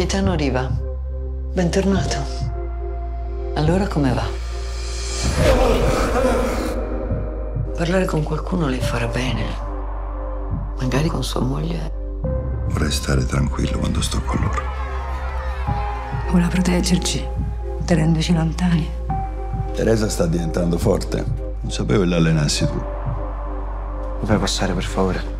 Capitano Riva, bentornato. Allora come va? Parlare con qualcuno le farà bene. Magari con sua moglie. Vorrei stare tranquillo quando sto con loro. Vuole proteggerci, tenendoci lontani. Teresa sta diventando forte. Non sapevo che l'allenassi tu. Mi fai passare, per favore?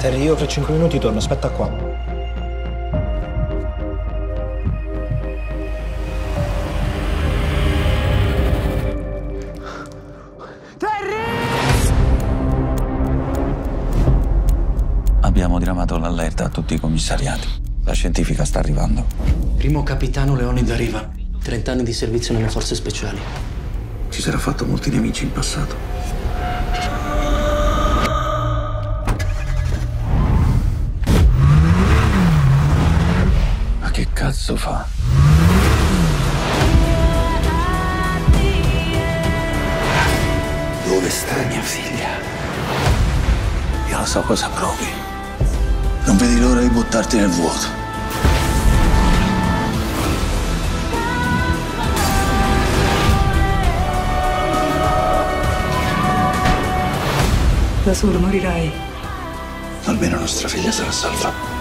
Terry, io fra 5 minuti torno, aspetta qua. Terry! Abbiamo diramato l'allerta a tutti i commissariati. La scientifica sta arrivando. Primo capitano Leonida Riva, 30 anni di servizio nelle forze speciali. Ci sarà fatto molti nemici in passato. Che cazzo fa? Dove sta mia figlia? Io lo so cosa provi. Non vedi l'ora di buttarti nel vuoto. Da solo morirai. Almeno nostra figlia sarà salva.